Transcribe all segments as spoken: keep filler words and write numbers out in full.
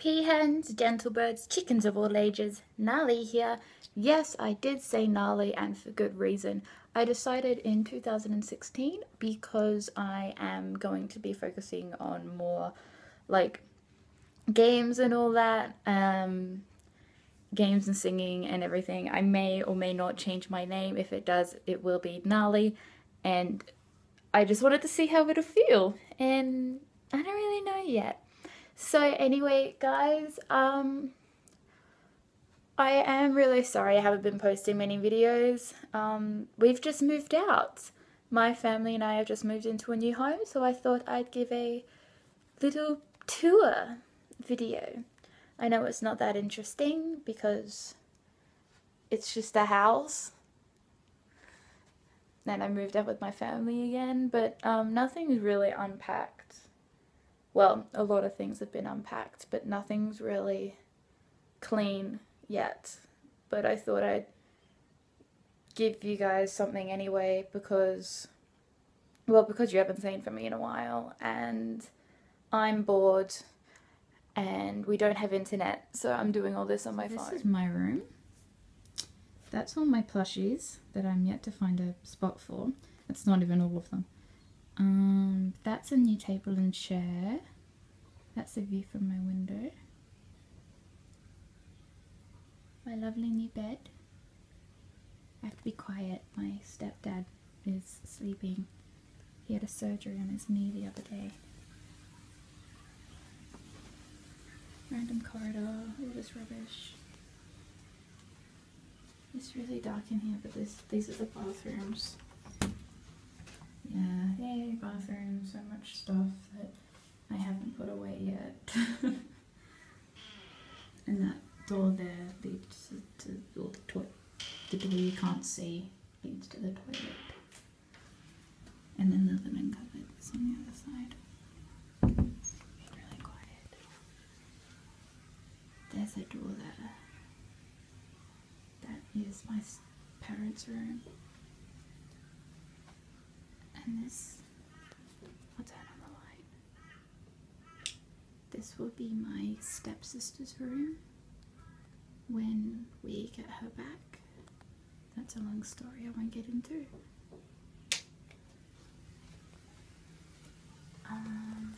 Peahens, gentle birds, chickens of all ages, Nali here. Yes, I did say Nali, and for good reason. I decided in two thousand sixteen because I am going to be focusing on more like games and all that, um, games and singing and everything. I may or may not change my name. If it does, it will be Nali, and I just wanted to see how it'll feel, and I don't really know yet. So anyway, guys, um, I am really sorry I haven't been posting many videos. Um, we've just moved out. My family and I have just moved into a new home, so I thought I'd give a little tour video. I know it's not that interesting because it's just a house. And I moved out with my family again, but um, nothing's really unpacked. Well, a lot of things have been unpacked, but nothing's really clean yet. But I thought I'd give you guys something anyway because, well, because you haven't seen from me in a while, and I'm bored, and we don't have internet, so I'm doing all this on my phone. This is my room. That's all my plushies that I'm yet to find a spot for. That's not even all of them. Um, that's a new table and chair. That's the view from my window. My lovely new bed. I have to be quiet. My stepdad is sleeping. He had a surgery on his knee the other day. Random corridor. All this rubbish. It's really dark in here, but this, these are the bathrooms. Yeah, yay, bathrooms, so much stuff that I haven't put away yet. And that door there leads to, to well, the toilet. The door you can't see leads to the toilet. And then the linen cupboard is on the other side. It's really quiet. There's a door there. Here's my parents' room, and this, I'll turn on the light, this will be my stepsister's room when we get her back. That's a long story I won't get into. Um,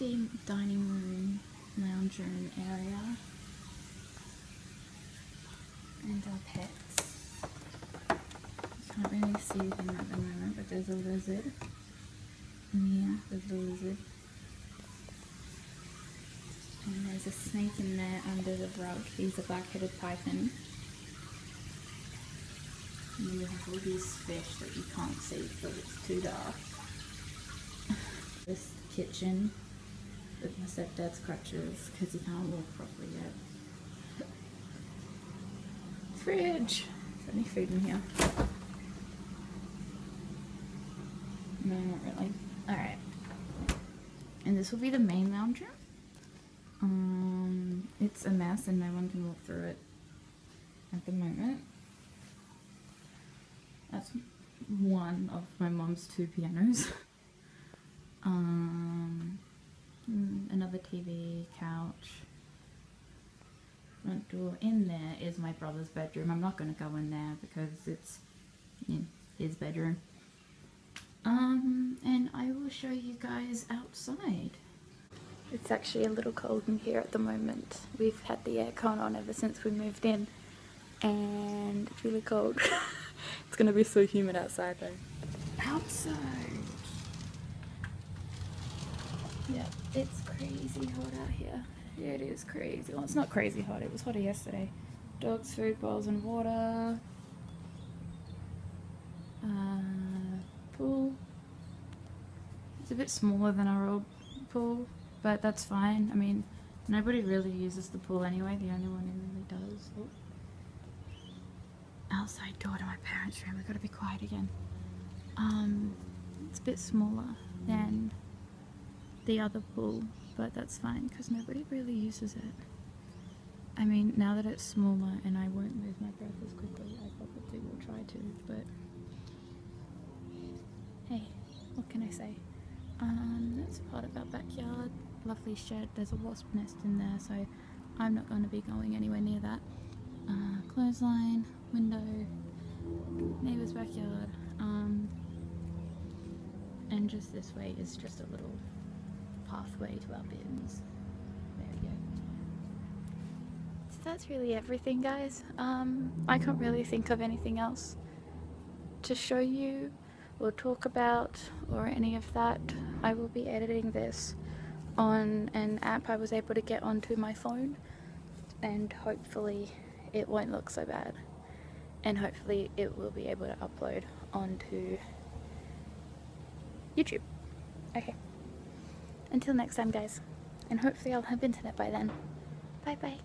themed dining room, lounge room area. And our pets. You can't really see them at the moment, but there's a lizard. Yeah, there's a lizard. And there's a snake in there under the rug. He's a black-headed python. And you have all these fish that you can't see because it's too dark. This kitchen with my stepdad's crutches because he can't walk properly yet. Fridge. Is there any food in here? No, not really. Alright. And this will be the main lounge room. Um, it's a mess and no one can walk through it at the moment. That's one of my mom's two pianos. um, another T V, couch. Front door. In there is my brother's bedroom. I'm not going to go in there because it's in his bedroom. Um, and I will show you guys outside. It's actually a little cold in here at the moment. We've had the aircon on ever since we moved in, and it's really cold. It's going to be so humid outside though. Outside! Yeah, it's crazy hot out here. Yeah, it is crazy. Well, it's not crazy hot. It was hotter yesterday. Dogs, food, bowls and water. Uh, pool. It's a bit smaller than our old pool, but that's fine. I mean, nobody really uses the pool anyway. The only one who really does. Oh. Outside door to my parents' room. I've got to be quiet again. Um, it's a bit smaller than the other pool. But that's fine because nobody really uses it. I mean, now that it's smaller and I won't lose my breath as quickly, I probably will try to, but hey, what can I say? Um, that's part of our backyard. lovely shed. There's a wasp nest in there, so I'm not going to be going anywhere near that. Uh, clothesline, window, neighbour's backyard, um, and just this way is just a little pathway to our bins. There we go. So that's really everything, guys. Um, I can't really think of anything else to show you or talk about or any of that. I will be editing this on an app I was able to get onto my phone, and hopefully it won't look so bad, and hopefully it will be able to upload onto YouTube. Okay, until next time, guys, and hopefully I'll have internet by then. Bye bye.